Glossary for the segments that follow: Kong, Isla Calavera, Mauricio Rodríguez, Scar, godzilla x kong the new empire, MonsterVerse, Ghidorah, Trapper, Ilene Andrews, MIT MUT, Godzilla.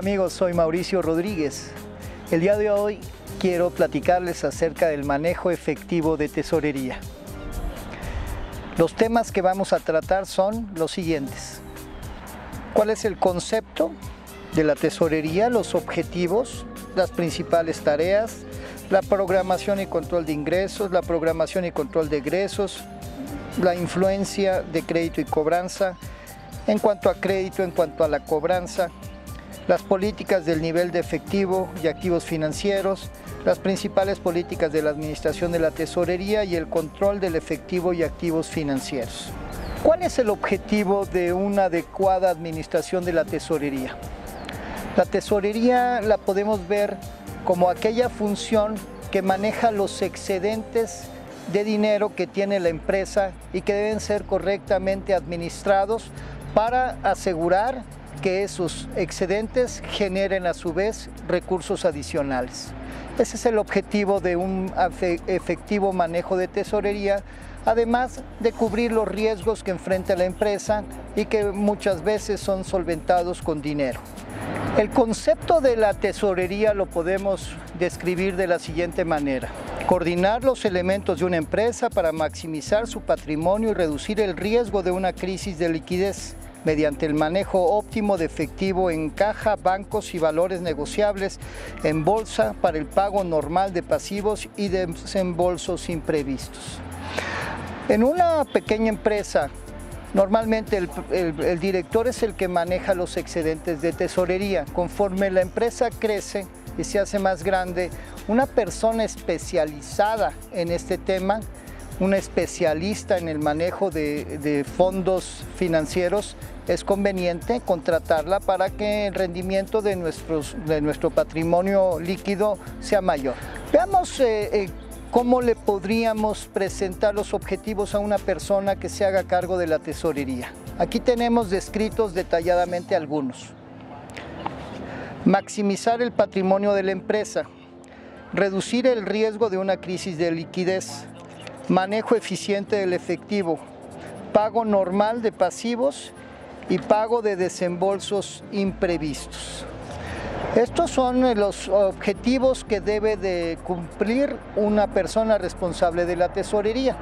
Hola amigos, soy Mauricio Rodríguez. El día de hoy quiero platicarles acerca del manejo efectivo de tesorería. Los temas que vamos a tratar son los siguientes. ¿Cuál es el concepto de la tesorería? Los objetivos, las principales tareas, la programación y control de ingresos, la programación y control de egresos, la influencia de crédito y cobranza, en cuanto a crédito, en cuanto a la cobranza, las políticas del nivel de efectivo y activos financieros, las principales políticas de la administración de la tesorería y el control del efectivo y activos financieros. ¿Cuál es el objetivo de una adecuada administración de la tesorería? La tesorería la podemos ver como aquella función que maneja los excedentes de dinero que tiene la empresa y que deben ser correctamente administrados para asegurar que esos excedentes generen a su vez recursos adicionales. Ese es el objetivo de un efectivo manejo de tesorería, además de cubrir los riesgos que enfrenta la empresa y que muchas veces son solventados con dinero. El concepto de la tesorería lo podemos describir de la siguiente manera. Coordinar los elementos de una empresa para maximizar su patrimonio y reducir el riesgo de una crisis de liquidez mediante el manejo óptimo de efectivo en caja, bancos y valores negociables en bolsa para el pago normal de pasivos y desembolsos imprevistos. En una pequeña empresa, normalmente el director es el que maneja los excedentes de tesorería. Conforme la empresa crece y se hace más grande, una persona especializada en este tema, un especialista en el manejo de fondos financieros, es conveniente contratarla para que el rendimiento de nuestro patrimonio líquido sea mayor. Veamos cómo le podríamos presentar los objetivos a una persona que se haga cargo de la tesorería. Aquí tenemos descritos detalladamente algunos. Maximizar el patrimonio de la empresa, reducir el riesgo de una crisis de liquidez, manejo eficiente del efectivo, pago normal de pasivos y pago de desembolsos imprevistos. Estos son los objetivos que debe de cumplir una persona responsable de la tesorería.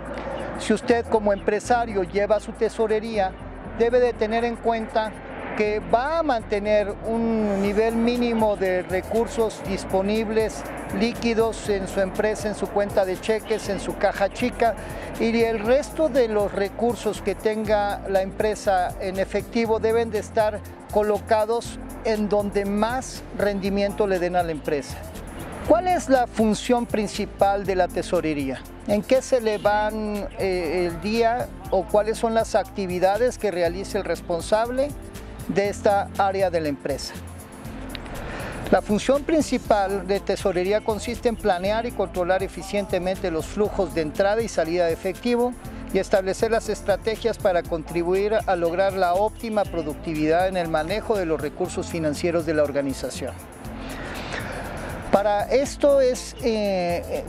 Si usted como empresario lleva su tesorería, debe de tener en cuenta que va a mantener un nivel mínimo de recursos disponibles líquidos en su empresa, en su cuenta de cheques, en su caja chica, y el resto de los recursos que tenga la empresa en efectivo deben de estar colocados en donde más rendimiento le den a la empresa. ¿Cuál es la función principal de la tesorería? ¿En qué se le van el día o cuáles son las actividades que realice el responsable de esta área de la empresa? La función principal de tesorería consiste en planear y controlar eficientemente los flujos de entrada y salida de efectivo y establecer las estrategias para contribuir a lograr la óptima productividad en el manejo de los recursos financieros de la organización. Para esto es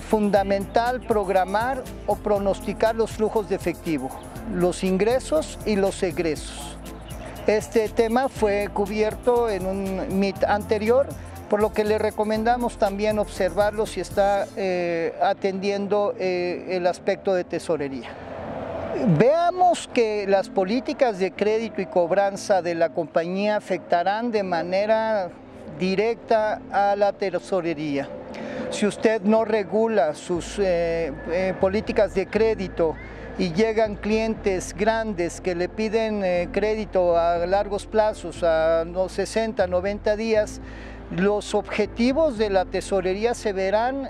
fundamental programar o pronosticar los flujos de efectivo, los ingresos y los egresos. Este tema fue cubierto en un MIT anterior, por lo que le recomendamos también observarlo si está atendiendo el aspecto de tesorería. Veamos que las políticas de crédito y cobranza de la compañía afectarán de manera directa a la tesorería. Si usted no regula sus políticas de crédito, y llegan clientes grandes que le piden crédito a largos plazos, a 60, 90 días, los objetivos de la tesorería se verán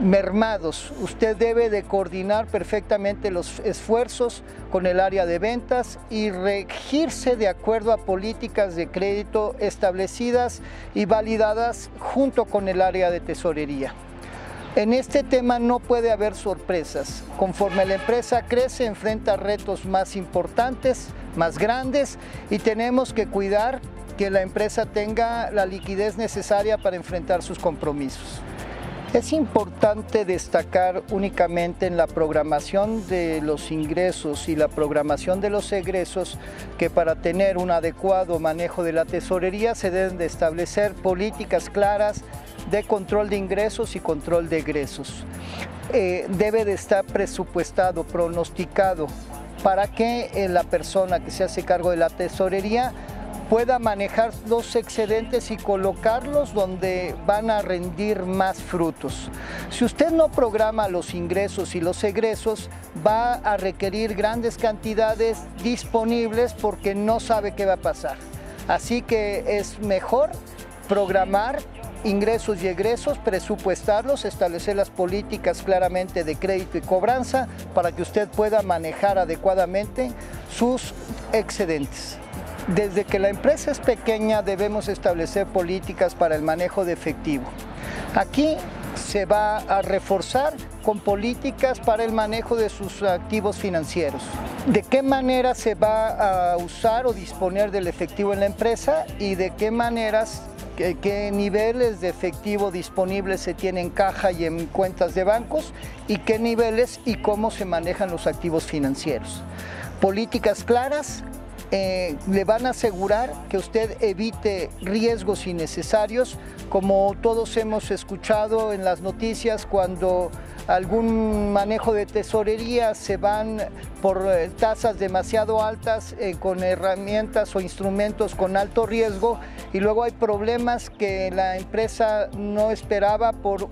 mermados. Usted debe de coordinar perfectamente los esfuerzos con el área de ventas y regirse de acuerdo a políticas de crédito establecidas y validadas junto con el área de tesorería. En este tema no puede haber sorpresas. Conforme la empresa crece, enfrenta retos más importantes, más grandes, y tenemos que cuidar que la empresa tenga la liquidez necesaria para enfrentar sus compromisos. Es importante destacar únicamente en la programación de los ingresos y la programación de los egresos que para tener un adecuado manejo de la tesorería se deben de establecer políticas claras de control de ingresos y control de egresos. Debe de estar presupuestado, pronosticado, para que la persona que se hace cargo de la tesorería pueda manejar los excedentes y colocarlos donde van a rendir más frutos. Si usted no programa los ingresos y los egresos, va a requerir grandes cantidades disponibles porque no sabe qué va a pasar. Así que es mejor programar ingresos y egresos, presupuestarlos, establecer las políticas claramente de crédito y cobranza para que usted pueda manejar adecuadamente sus excedentes. Desde que la empresa es pequeña debemos establecer políticas para el manejo de efectivo. Aquí se va a reforzar con políticas para el manejo de sus activos financieros. ¿De qué manera se va a usar o disponer del efectivo en la empresa y de qué maneras, qué niveles de efectivo disponibles se tiene en caja y en cuentas de bancos y qué niveles y cómo se manejan los activos financieros? Políticas claras le van a asegurar que usted evite riesgos innecesarios, como todos hemos escuchado en las noticias cuando algún manejo de tesorería se van por tasas demasiado altas con herramientas o instrumentos con alto riesgo y luego hay problemas que la empresa no esperaba por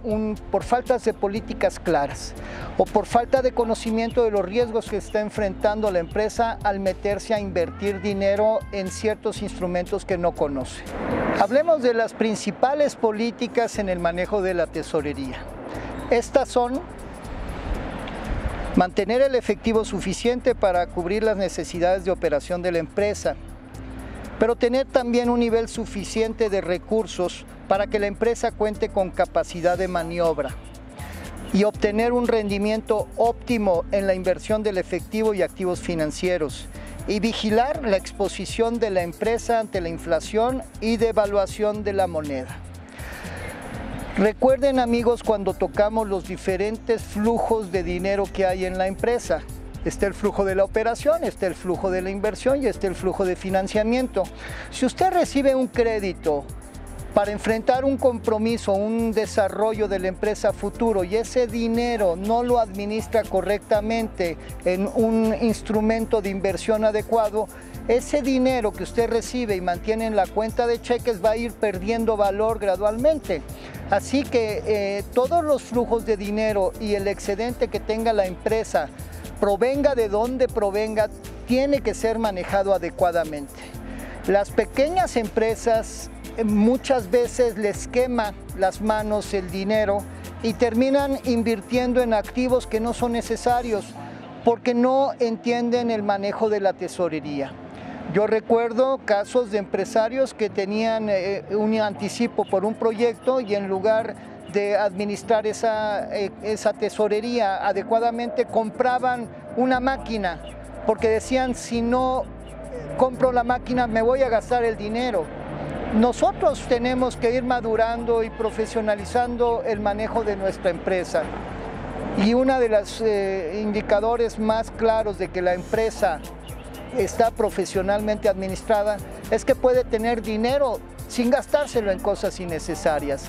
faltas de políticas claras o por falta de conocimiento de los riesgos que está enfrentando la empresa al meterse a invertir dinero en ciertos instrumentos que no conoce. Hablemos de las principales políticas en el manejo de la tesorería. Estas son mantener el efectivo suficiente para cubrir las necesidades de operación de la empresa, pero tener también un nivel suficiente de recursos para que la empresa cuente con capacidad de maniobra y obtener un rendimiento óptimo en la inversión del efectivo y activos financieros, y vigilar la exposición de la empresa ante la inflación y devaluación de la moneda. Recuerden, amigos, cuando tocamos los diferentes flujos de dinero que hay en la empresa. Está el flujo de la operación, está el flujo de la inversión y está el flujo de financiamiento. Si usted recibe un crédito para enfrentar un compromiso, un desarrollo de la empresa futuro y ese dinero no lo administra correctamente en un instrumento de inversión adecuado, ese dinero que usted recibe y mantiene en la cuenta de cheques va a ir perdiendo valor gradualmente. Así que todos los flujos de dinero y el excedente que tenga la empresa, provenga de donde provenga, tiene que ser manejado adecuadamente. Las pequeñas empresas muchas veces les quema las manos el dinero y terminan invirtiendo en activos que no son necesarios porque no entienden el manejo de la tesorería. Yo recuerdo casos de empresarios que tenían un anticipo por un proyecto y en lugar de administrar esa tesorería adecuadamente compraban una máquina porque decían, si no compro la máquina me voy a gastar el dinero. Nosotros tenemos que ir madurando y profesionalizando el manejo de nuestra empresa. Y uno de los indicadores más claros de que la empresa está profesionalmente administrada es que puede tener dinero sin gastárselo en cosas innecesarias,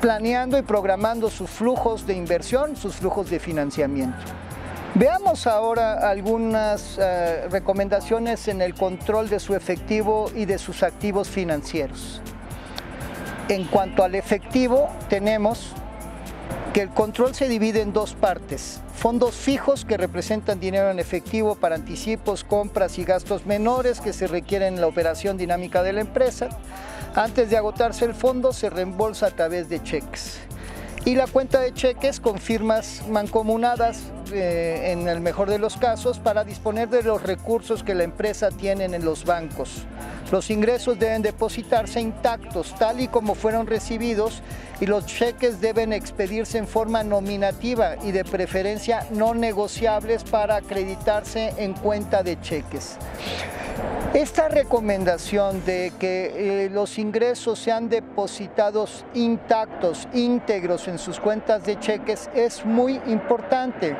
planeando y programando sus flujos de inversión, sus flujos de financiamiento. Veamos ahora algunas recomendaciones en el control de su efectivo y de sus activos financieros. En cuanto al efectivo, tenemos que el control se divide en dos partes. Fondos fijos que representan dinero en efectivo para anticipos, compras y gastos menores que se requieren en la operación dinámica de la empresa. Antes de agotarse el fondo, se reembolsa a través de cheques. Y la cuenta de cheques con firmas mancomunadas, en el mejor de los casos, para disponer de los recursos que la empresa tiene en los bancos. Los ingresos deben depositarse intactos, tal y como fueron recibidos, y los cheques deben expedirse en forma nominativa y de preferencia no negociables para acreditarse en cuenta de cheques. Esta recomendación de que los ingresos sean depositados intactos, íntegros en sus cuentas de cheques es muy importante.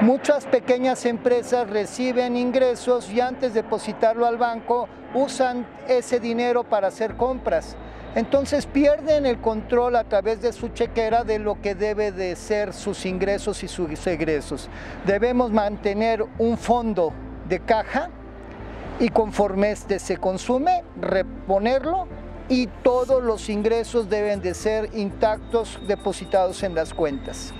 Muchas pequeñas empresas reciben ingresos y antes de depositarlo al banco usan ese dinero para hacer compras. Entonces pierden el control a través de su chequera de lo que debe de ser sus ingresos y sus egresos. Debemos mantener un fondo de caja y conforme este se consume, reponerlo y todos los ingresos deben de ser intactos, depositados en las cuentas.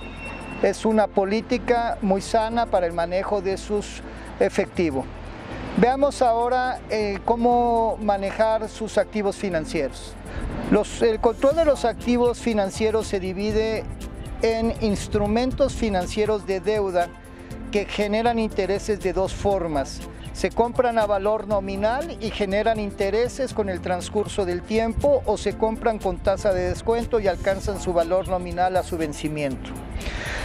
Es una política muy sana para el manejo de sus efectivos. Veamos ahora cómo manejar sus activos financieros. El control de los activos financieros se divide en instrumentos financieros de deuda que generan intereses de dos formas. Se compran a valor nominal y generan intereses con el transcurso del tiempo o se compran con tasa de descuento y alcanzan su valor nominal a su vencimiento.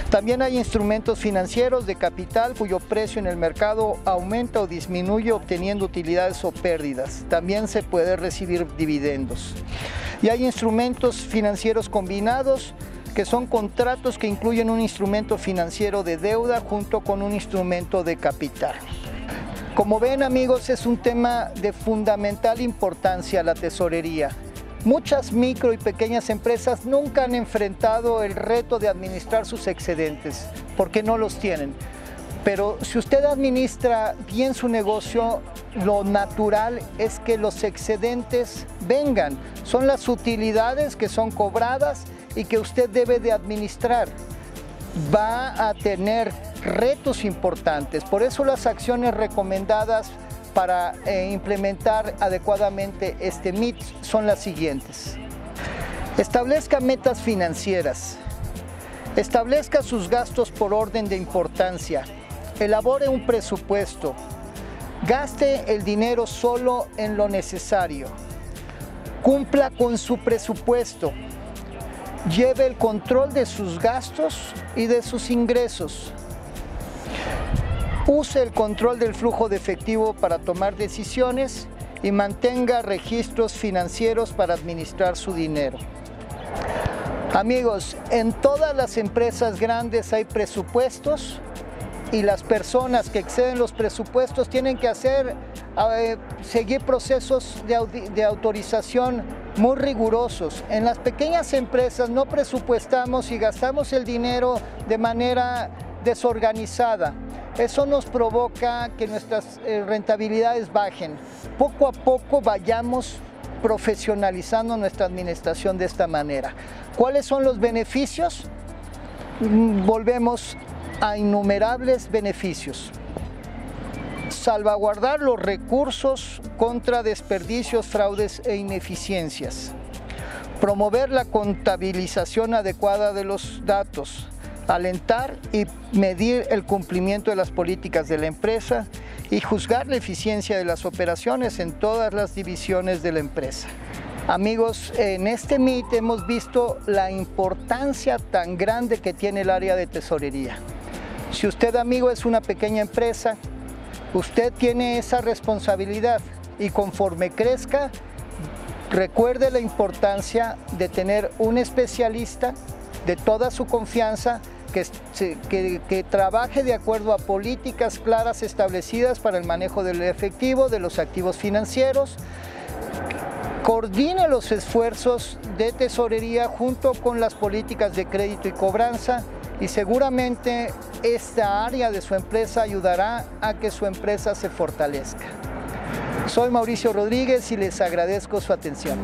También hay instrumentos financieros de capital cuyo precio en el mercado aumenta o disminuye obteniendo utilidades o pérdidas. También se puede recibir dividendos. Y hay instrumentos financieros combinados que son contratos que incluyen un instrumento financiero de deuda junto con un instrumento de capital. Como ven, amigos, es un tema de fundamental importancia la tesorería. Muchas micro y pequeñas empresas nunca han enfrentado el reto de administrar sus excedentes, porque no los tienen. Pero si usted administra bien su negocio, lo natural es que los excedentes vengan. Son las utilidades que son cobradas y que usted debe de administrar. Va a tener retos importantes, por eso las acciones recomendadas para implementar adecuadamente este MIT son las siguientes. Establezca metas financieras. Establezca sus gastos por orden de importancia. Elabore un presupuesto. Gaste el dinero solo en lo necesario. Cumpla con su presupuesto. Lleve el control de sus gastos y de sus ingresos. Use el control del flujo de efectivo para tomar decisiones y mantenga registros financieros para administrar su dinero. Amigos, en todas las empresas grandes hay presupuestos y las personas que exceden los presupuestos tienen que seguir procesos de autorización muy rigurosos. En las pequeñas empresas no presupuestamos y gastamos el dinero de manera desorganizada. Eso nos provoca que nuestras rentabilidades bajen. Poco a poco vayamos profesionalizando nuestra administración de esta manera. ¿Cuáles son los beneficios? Volvemos a innumerables beneficios. Salvaguardar los recursos contra desperdicios, fraudes e ineficiencias. Promover la contabilización adecuada de los datos. Alentar y medir el cumplimiento de las políticas de la empresa y juzgar la eficiencia de las operaciones en todas las divisiones de la empresa. Amigos, en este MIT hemos visto la importancia tan grande que tiene el área de tesorería. Si usted, amigo, es una pequeña empresa, usted tiene esa responsabilidad y conforme crezca, recuerde la importancia de tener un especialista de toda su confianza que trabaje de acuerdo a políticas claras establecidas para el manejo del efectivo, de los activos financieros. Coordine los esfuerzos de tesorería junto con las políticas de crédito y cobranza y seguramente esta área de su empresa ayudará a que su empresa se fortalezca. Soy Mauricio Rodríguez y les agradezco su atención.